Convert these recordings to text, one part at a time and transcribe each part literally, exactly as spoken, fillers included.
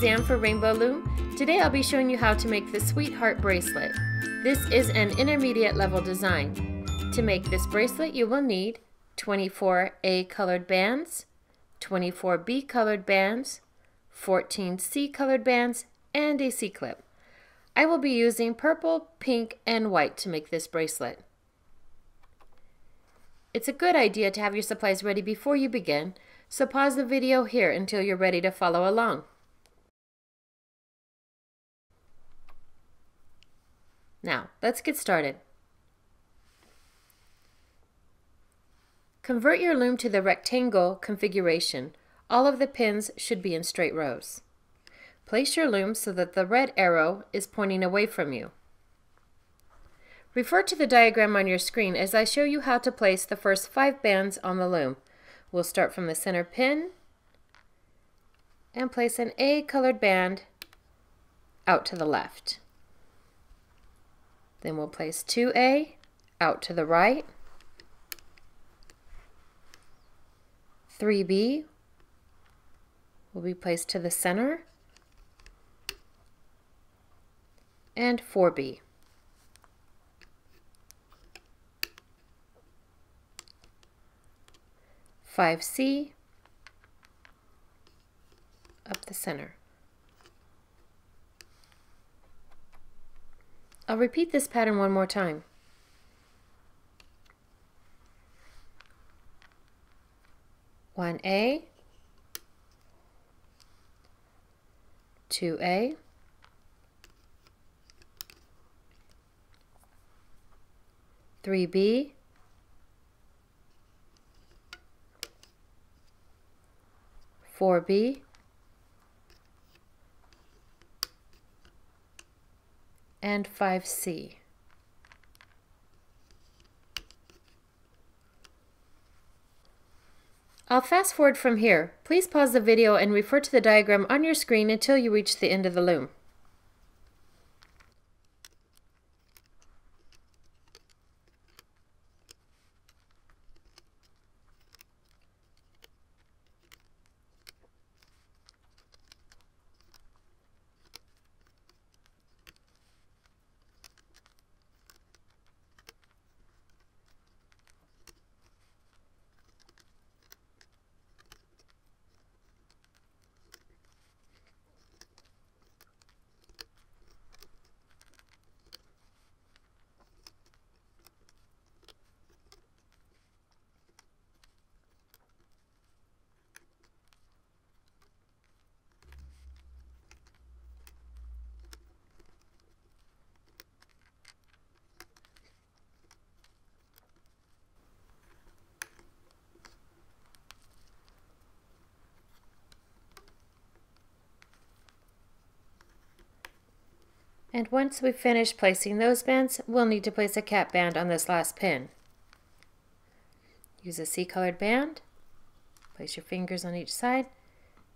Zan for Rainbow Loom. Today I'll be showing you how to make the Sweetheart bracelet. This is an intermediate level design. To make this bracelet you will need twenty-four A colored bands, twenty-four B colored bands, fourteen C colored bands, and a C-clip. I will be using purple, pink, and white to make this bracelet. It's a good idea to have your supplies ready before you begin, so pause the video here until you're ready to follow along. Now, let's get started. Convert your loom to the rectangle configuration. All of the pins should be in straight rows. Place your loom so that the red arrow is pointing away from you. Refer to the diagram on your screen as I show you how to place the first five bands on the loom. We'll start from the center pin and place an A colored band out to the left. Then we'll place two A out to the right, three B will be placed to the center, and four B. five C up the center. I'll repeat this pattern one more time. one A, two A, three B, four B, and five C. I'll fast forward from here. Please pause the video and refer to the diagram on your screen until you reach the end of the loom. And once we've finished placing those bands, we'll need to place a cap band on this last pin. Use a C-colored band, place your fingers on each side,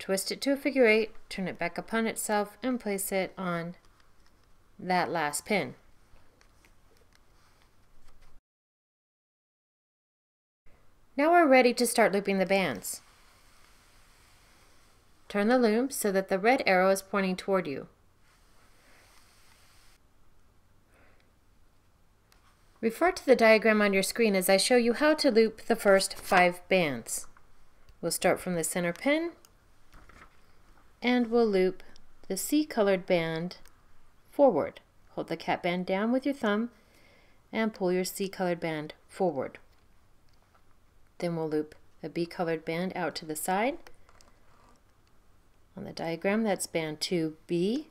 twist it to a figure eight, turn it back upon itself, and place it on that last pin. Now we're ready to start looping the bands. Turn the loom so that the red arrow is pointing toward you. Refer to the diagram on your screen as I show you how to loop the first five bands. We'll start from the center pin and we'll loop the C-colored band forward. Hold the cap band down with your thumb and pull your C-colored band forward. Then we'll loop a B-colored band out to the side. On the diagram, that's band two B.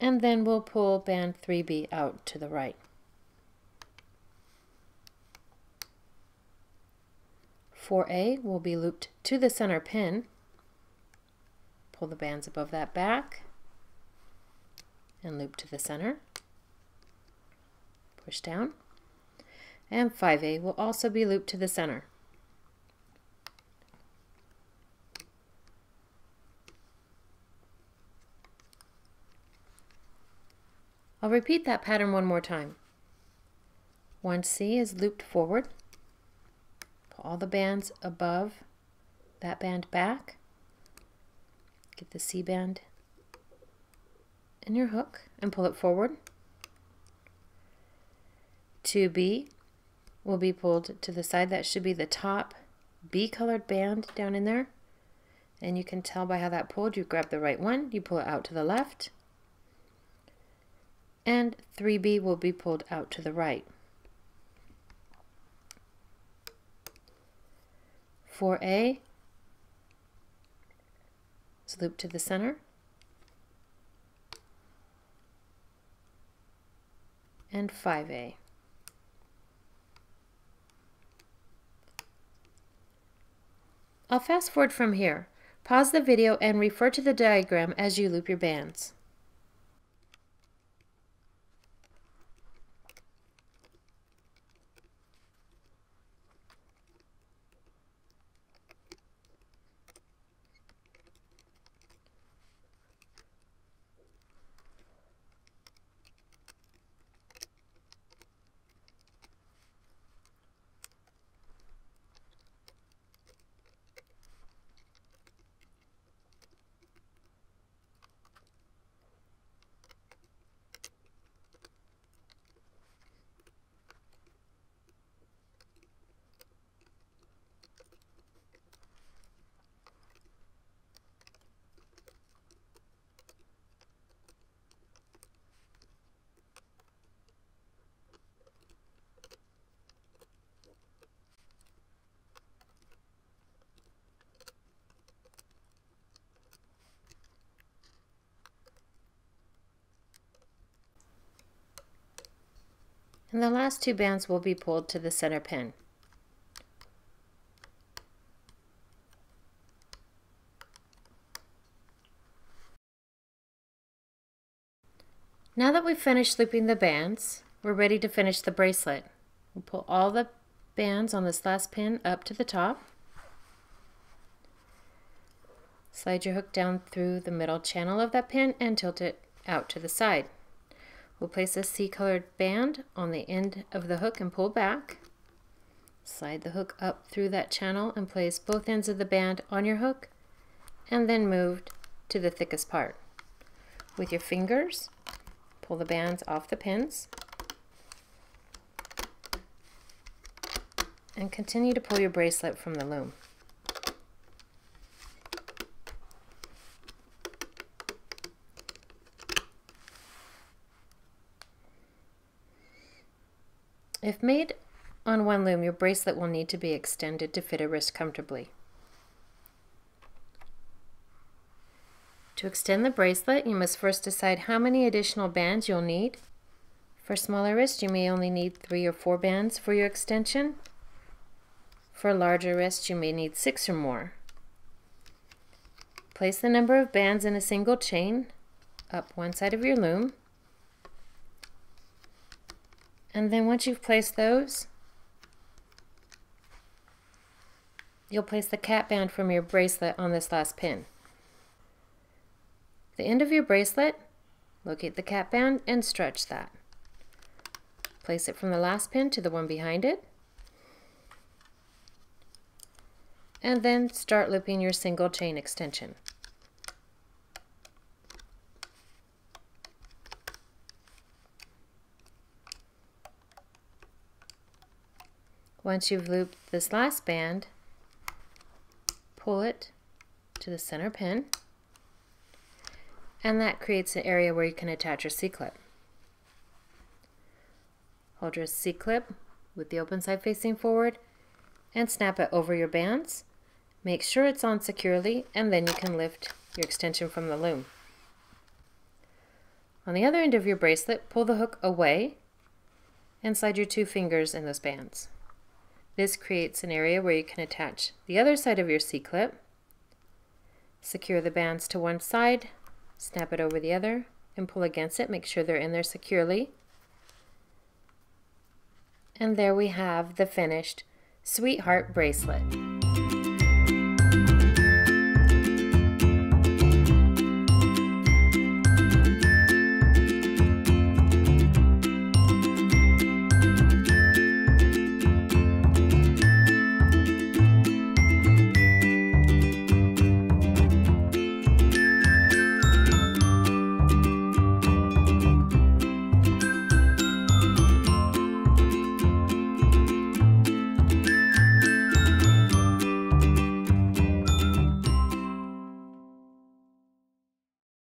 And then we'll pull band three B out to the right. four A will be looped to the center pin. Pull the bands above that back and loop to the center. Push down. And five A will also be looped to the center. I'll repeat that pattern one more time. one C is looped forward, pull all the bands above that band back, get the C band in your hook and pull it forward. two B will be pulled to the side. That should be the top B colored band down in there, and you can tell by how that pulled. You grab the right one, you pull it out to the left, and three B will be pulled out to the right. four A is looped to the center, and five A. I'll fast forward from here. Pause the video and refer to the diagram as you loop your bands. And the last two bands will be pulled to the center pin. Now that we've finished looping the bands, we're ready to finish the bracelet. We'll pull all the bands on this last pin up to the top. Slide your hook down through the middle channel of that pin and tilt it out to the side. We'll place a C-colored band on the end of the hook and pull back. Slide the hook up through that channel and place both ends of the band on your hook and then move to the thickest part. With your fingers, pull the bands off the pins and continue to pull your bracelet from the loom. If made on one loom, your bracelet will need to be extended to fit a wrist comfortably. To extend the bracelet, you must first decide how many additional bands you'll need. For smaller wrists, you may only need three or four bands for your extension. For larger wrists, you may need six or more. Place the number of bands in a single chain up one side of your loom. And then once you've placed those, you'll place the cap band from your bracelet on this last pin. The end of your bracelet, locate the cap band and stretch that. Place it from the last pin to the one behind it. And then start looping your single chain extension. Once you've looped this last band, pull it to the center pin, and that creates an area where you can attach your C-clip. Hold your C-clip with the open side facing forward and snap it over your bands. Make sure it's on securely, and then you can lift your extension from the loom. On the other end of your bracelet, pull the hook away and slide your two fingers in those bands. This creates an area where you can attach the other side of your C-clip, secure the bands to one side, snap it over the other, and pull against it. Make sure they're in there securely. And there we have the finished Sweetheart bracelet.